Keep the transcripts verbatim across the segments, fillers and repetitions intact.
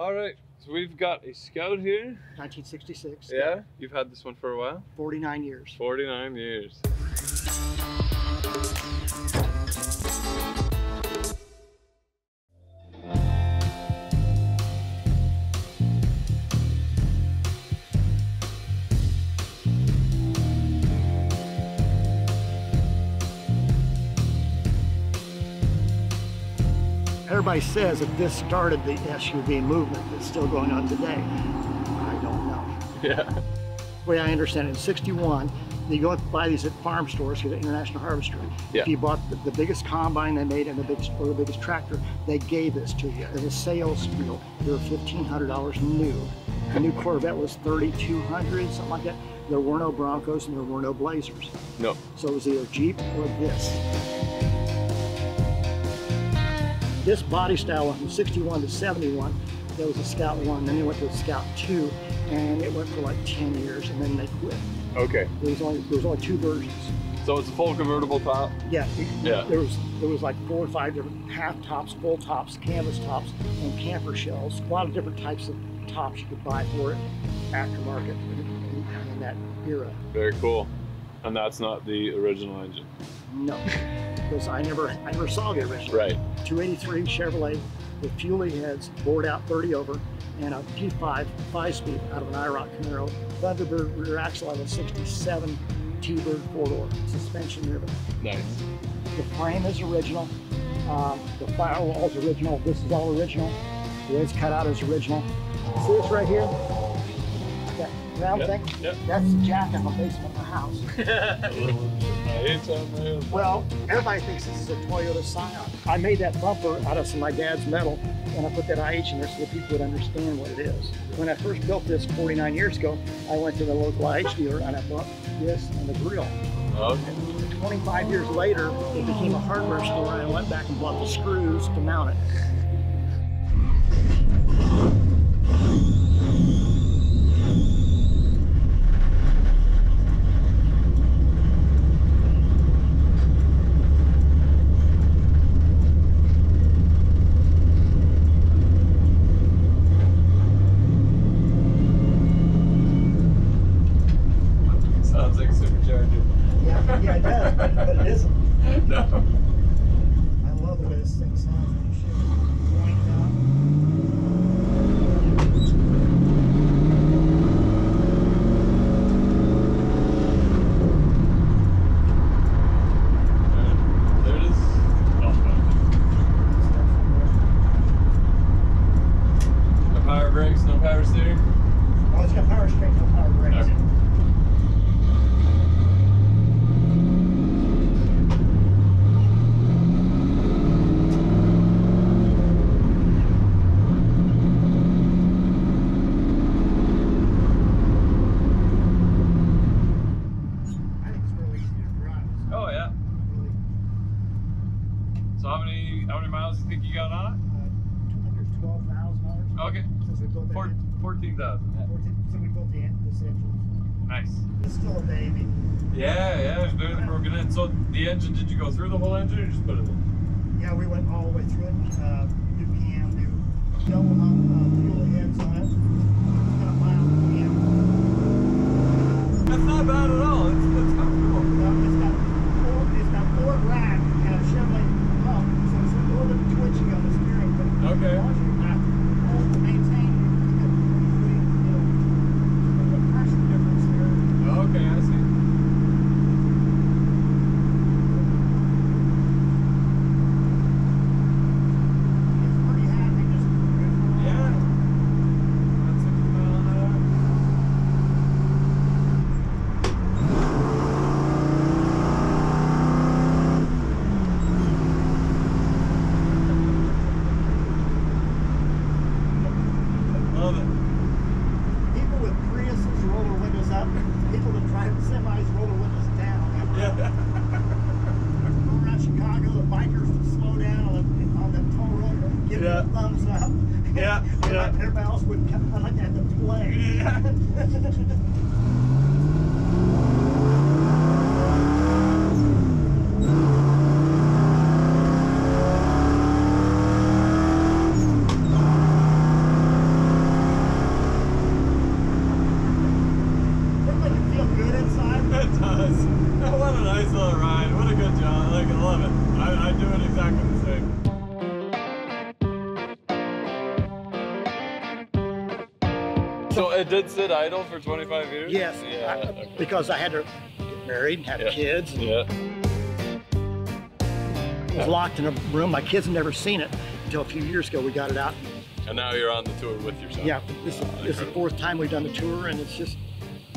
All right, so we've got a Scout here. nineteen sixty-six. Yeah, yeah. You've had this one for a while? forty-nine years. forty-nine years. Everybody says that this started the S U V movement that's still going on today. I don't know. Yeah. The way I understand it, in sixty-one, you go and buy these at farm stores through the International Harvester. Yeah. If you bought the, the biggest combine they made and the biggest, or the biggest tractor, they gave this to you as a sales deal. They were fifteen hundred dollars new. The new Corvette was thirty-two hundred dollars, something like that. There were no Broncos and there were no Blazers. No. So it was either Jeep or this. This body style went from sixty-one to seventy-one. There was a Scout one, then they went to a Scout two, and it went for like ten years, and then they quit. Okay. There was only, there was only two versions. So it's a full convertible top? Yeah. Yeah. There was there was like four or five different half tops, full tops, canvas tops, and camper shells. A lot of different types of tops you could buy for it, aftermarket, in, in, in that era. Very cool. And that's not the original engine? No. Because I never, I never saw the original. Right. two eighty-three Chevrolet with fuel heads, bored out thirty over, and a P five five-speed out of an IROC Camaro, Thunderbird rear axle out of a sixty-seven T-Bird four-door, suspension driven. Nice. The frame is original. Uh, the firewall is original. This is all original. The edge cut out is original. See this right here? That round yep. thing? Yep. That's the jack in the basement of my house. Well, everybody thinks this is a Toyota Scion. I made that bumper out of some of my dad's metal, and I put that I H in there so that people would understand what it is. When I first built this forty-nine years ago, I went to the local I H dealer and I bought this and the grill. Okay. twenty-five years later, it became a hardware store, and I went back and bought the screws to mount it. So it did sit idle for twenty-five years? Yes, yeah, I, okay. Because I had to get married and have yeah. kids. And yeah. It was locked in a room. My kids had never seen it until a few years ago. We got it out. And now you're on the tour with yourself. Yeah, this, uh, this is the fourth time we've done the tour, and it's just,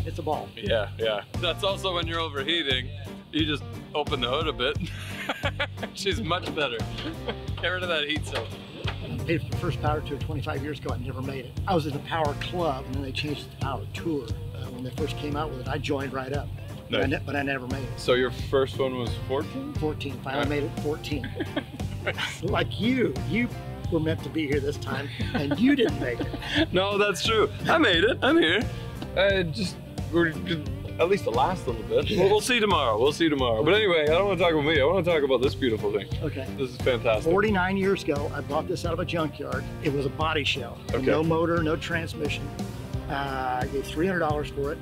it's a ball. Yeah, yeah. That's also when you're overheating. You just open the hood a bit. She's much better. Get rid of that heat soap. I paid for the first Power Tour twenty-five years ago. I never made it. I was in the Power Club, and then they changed it to Power Tour. Uh, when they first came out with it, I joined right up. Nice. But, I but I never made it. So your first one was fourteen? fourteen. Finally right. made it fourteen. Like you. You were meant to be here this time, and you didn't make it. No, that's true. I made it. I'm here. I just, we're just at least the last little bit. Yes. Well, we'll see tomorrow. We'll see tomorrow. But anyway, I don't want to talk about me. I want to talk about this beautiful thing. Okay. This is fantastic. forty-nine years ago, I bought this out of a junkyard. It was a body shell. Okay. No motor, no transmission. Uh, I gave three hundred dollars for it.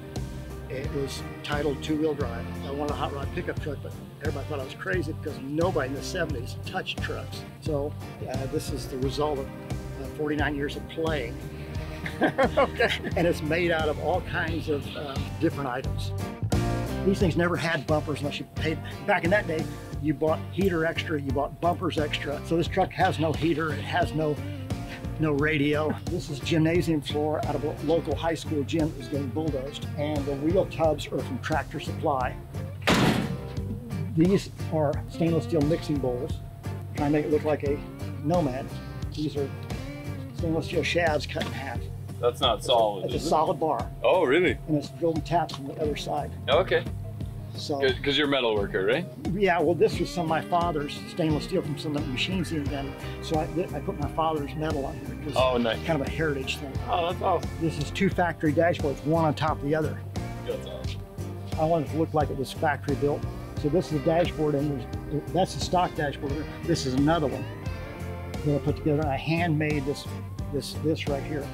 It was titled two-wheel drive. I wanted a hot rod pickup truck, but everybody thought I was crazy because nobody in the seventies touched trucks. So uh, this is the result of uh, forty-nine years of playing. Okay. And it's made out of all kinds of uh, different items. These things never had bumpers unless you paid. Back in that day, you bought heater extra, you bought bumpers extra. So this truck has no heater, it has no no radio. This is gymnasium floor out of a local high school gym that was getting bulldozed. And the wheel tubs are from Tractor Supply. These are stainless steel mixing bowls. Try to make it look like a Nomad. These are stainless steel shafts cut in half. That's not solid. It's a, it's a solid bar. Oh, really? And it's drilled taps from the other side. Okay. So. Because you're a metal worker, right? Yeah. Well, this was some of my father's stainless steel from some of the machines he invented. So I, I put my father's metal on here because oh, nice. It's kind of a heritage thing. Oh, that's awesome. This is two factory dashboards, one on top of the other. That's awesome. I wanted it to look like it was factory built. So this is the dashboard, and that's the stock dashboard. This is another one that I put together. I handmade this, this, this right here.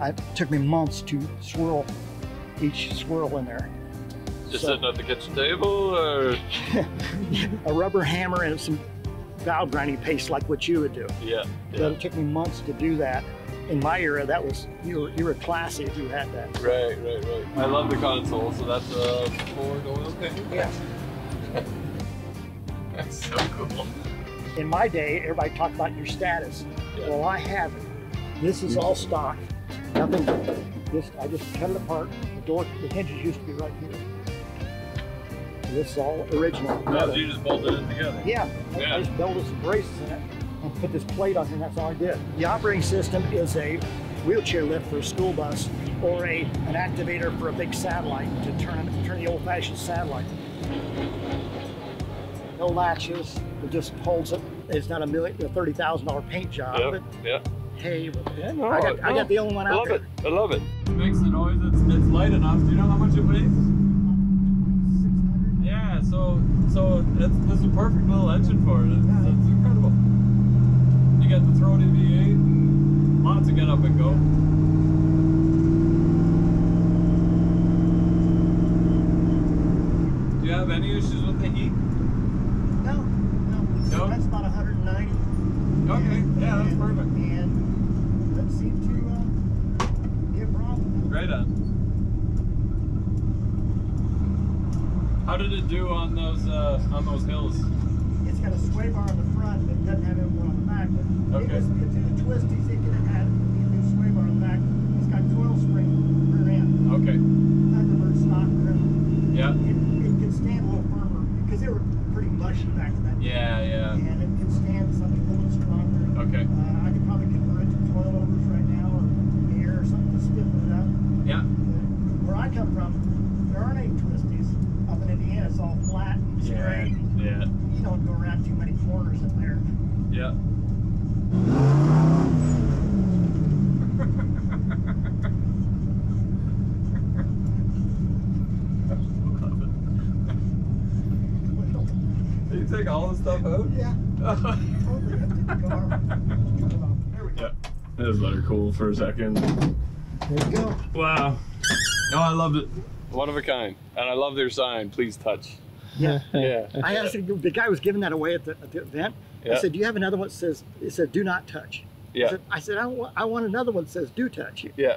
I, it took me months to swirl each swirl in there. Just so, sitting at the kitchen table, or a rubber hammer and some valve grinding paste, like what you would do. Yeah. But yeah. It took me months to do that. In my era, that was you were, you were classy if you had that. Right, right, right. I love the console, so that's a Ford oil tank. Yeah. That's so cool. In my day, everybody talked about your status. Yeah. Well, I have it. This is all stock. Nothing. This, I just cut it apart. The door, the hinges used to be right here. This is all original. No, so you just bolted it together. Yeah. yeah. I just bolted some braces in it and put this plate on here, and that's all I did. The operating system is a wheelchair lift for a school bus, or a an activator for a big satellite to turn turn the old-fashioned satellite. No latches. It just holds it. It's not a million, a thirty thousand dollar paint job. Yep, yep. Hey, yeah, no, I, got, no. I got the only one out there. I love it. I love it. It makes the noise. It's, it's light enough. Do you know how much it weighs? six hundred. Yeah. So so it's, this is a perfect little engine for it. It's, yeah. it's incredible. You got the throaty V eight and lots of get up and go. Yeah. Do you have any issues with the heat? No, no. no? That's about one hundred ninety. Okay, and, yeah, that's and, perfect. And that seemed to uh, be a problem. Right on. How did it do on those uh, on those hills? It's got a sway bar on the front, but it doesn't have anyone on the back. But okay. It was, it's in a twisty, so it could have had a new sway bar on the back. It's got coil spring rear end. Okay. Thunderbird stock rim. Yeah. It, stand a little firmer because they were pretty mushy back then. Yeah, yeah. And it can stand something a little stronger. Okay. Uh, I could probably convert it to coilovers right now, or air or something to stiffen it up. Yeah. But where I come from, there aren't any twisties. Up in Indiana, it's all flat and straight. Yeah. yeah. You don't go around too many corners in there. Yeah. Take all the stuff out? Yeah. There we go. Yeah. Just let her cool for a second. There we go. Wow. Oh, I loved it. One of a kind. And I love their sign, please touch. Yeah. Yeah. I asked the guy was giving that away at the, at the event. Yeah. I said, do you have another one that says, it said, do not touch? Yeah. I said, I, said, I, want, I want another one that says, do touch you. Yeah.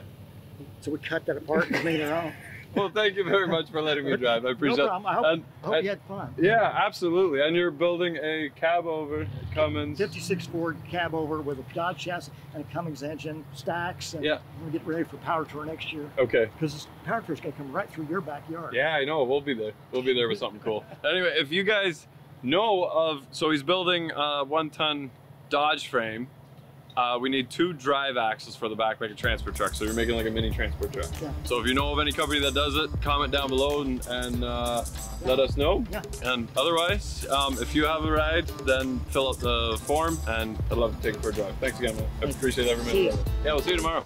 So we cut that apart and made our own. Well, thank you very much for letting me drive. I appreciate it. No problem. I hope, and, hope and, you had fun. Yeah, absolutely. And you're building a cab over Cummins. fifty-six Ford cab over with a Dodge chassis and a Cummins engine, stacks. And yeah. We're going to get ready for Power Tour next year. Okay. Because Power Tour is going to come right through your backyard. Yeah, I know. We'll be there. We'll be there with something cool. Anyway, if you guys know of, so he's building a one-ton Dodge frame. Uh, we need two drive axles for the back, like a transport truck. So you're making like a mini transport truck. Yeah. So if you know of any company that does it, comment down below and, and uh, yeah. let us know. Yeah. And otherwise, um, if you have a ride, then fill out the form and I'd love to take it for a drive. Thanks again, man. I appreciate every minute. Yeah, we'll see you tomorrow.